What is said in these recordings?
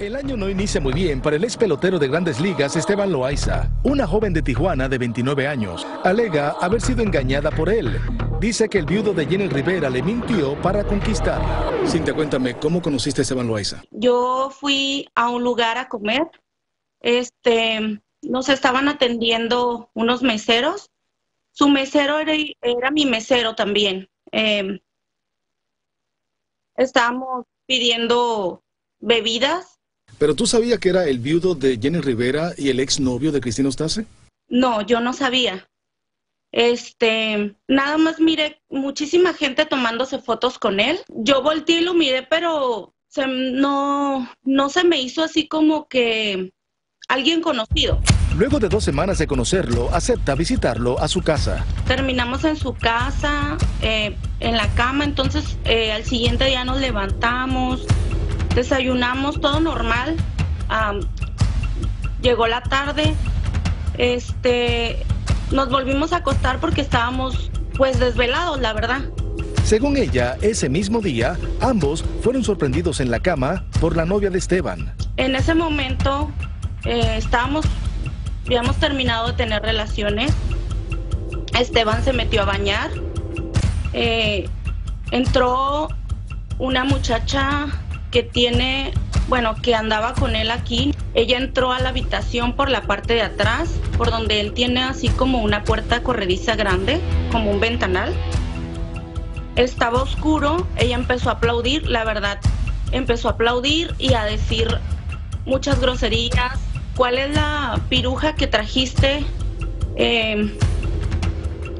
El año no inicia muy bien para el ex pelotero de Grandes Ligas Esteban Loaiza. Una joven de Tijuana de 29 años alega haber sido engañada por él. Dice que el viudo de Jenny Rivera le mintió para conquistarla. Cintia, cuéntame, ¿cómo conociste a Esteban Loaiza? Yo fui a un lugar a comer. Nos estaban atendiendo unos meseros. Su mesero era mi mesero también. Estábamos pidiendo bebidas. ¿Pero tú sabías que era el viudo de Jenny Rivera y el exnovio de Cristina Ostase? No, yo no sabía. Nada más miré muchísima gente tomándose fotos con él. Yo volteé y lo miré, pero no se me hizo así como que alguien conocido. Luego de 2 semanas de conocerlo, acepta visitarlo a su casa. Terminamos en su casa, en la cama, entonces al siguiente día nos levantamos. Desayunamos, todo normal. Llegó la tarde, nos volvimos a acostar porque estábamos pues desvelados, la verdad. Según ella, ese mismo día, ambos fueron sorprendidos en la cama por la novia de Esteban. En ese momento habíamos terminado de tener relaciones. Esteban se metió a bañar. Entró una muchacha que andaba con él aquí. Ella entró a la habitación por la parte de atrás, por donde él tiene así como una puerta corrediza grande, como un ventanal. Estaba oscuro, ella empezó a aplaudir, la verdad, empezó a aplaudir y a decir muchas groserías. ¿Cuál es la piruja que trajiste?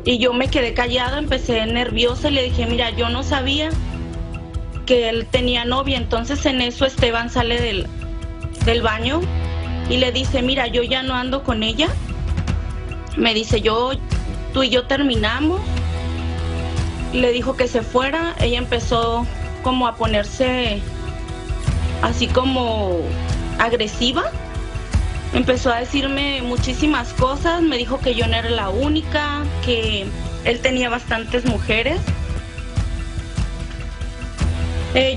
Y yo me quedé callada, empecé nerviosa y le dije, mira, yo no sabía que él tenía novia. Entonces en eso Esteban sale del baño y le dice, mira, yo ya no ando con ella. Me dice, tú y yo terminamos. Le dijo que se fuera. Ella empezó como a ponerse así como agresiva. Empezó a decirme muchísimas cosas. Me dijo que yo no era la única, que él tenía bastantes mujeres.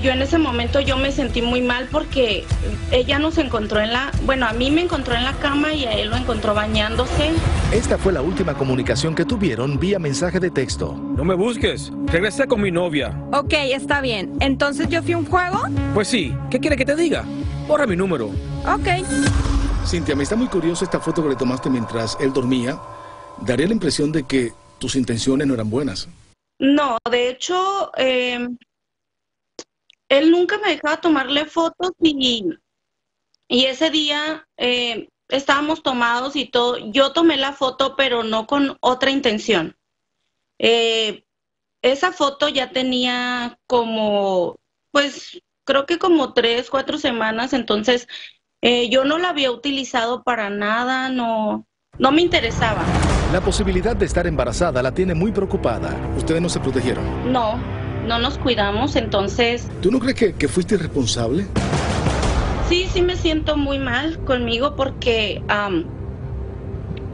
Yo en ese momento me sentí muy mal porque ella nos encontró a mí me encontró en la cama y a él lo encontró bañándose. Esta fue la última comunicación que tuvieron vía mensaje de texto. No me busques, regresé con mi novia. Ok, está bien. ¿Entonces yo fui un juego? Pues sí, ¿qué quiere que te diga? Borra mi número. Ok. Cintia, me está muy curiosa esta foto que le tomaste mientras él dormía. Daría la impresión de que tus intenciones no eran buenas. No, de hecho, él nunca me dejaba tomarle fotos y ese día estábamos tomados y todo. Yo tomé la foto, pero no con otra intención. Esa foto ya tenía creo que como 3, 4 semanas. Entonces, yo no la había utilizado para nada, no me interesaba. La posibilidad de estar embarazada la tiene muy preocupada. ¿Ustedes no se protegieron? No. No nos cuidamos, entonces... ¿Tú no crees que fuiste irresponsable? Sí, sí me siento muy mal conmigo porque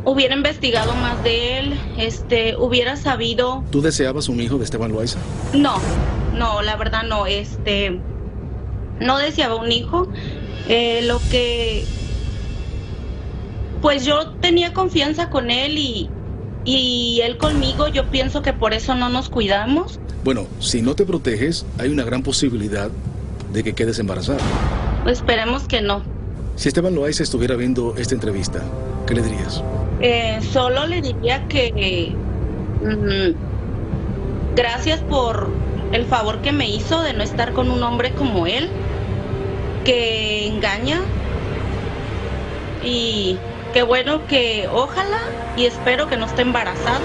hubiera investigado más de él, hubiera sabido... ¿Tú deseabas un hijo de Esteban Loaiza? No, la verdad no, no deseaba un hijo. Pues yo tenía confianza con él y él conmigo. Yo pienso que por eso no nos cuidamos. Bueno, si no te proteges, hay una gran posibilidad de que quedes embarazada. Pues esperemos que no. Si Esteban Loaiza estuviera viendo esta entrevista, ¿qué le dirías? Solo le diría que gracias por el favor que me hizo de no estar con un hombre como él, que engaña, y que bueno, que ojalá y espero que no esté embarazada.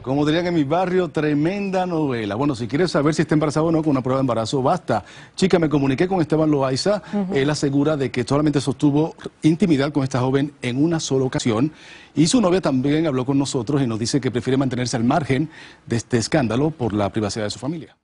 Como dirían en mi barrio, tremenda novela. Bueno, si quieres saber si está embarazada o no, con una prueba de embarazo basta. Chica, me comuniqué con Esteban Loaiza. Él asegura de que solamente sostuvo intimidad con esta joven en una sola ocasión. Y su novia también habló con nosotros y nos dice que prefiere mantenerse al margen de este escándalo por la privacidad de su familia.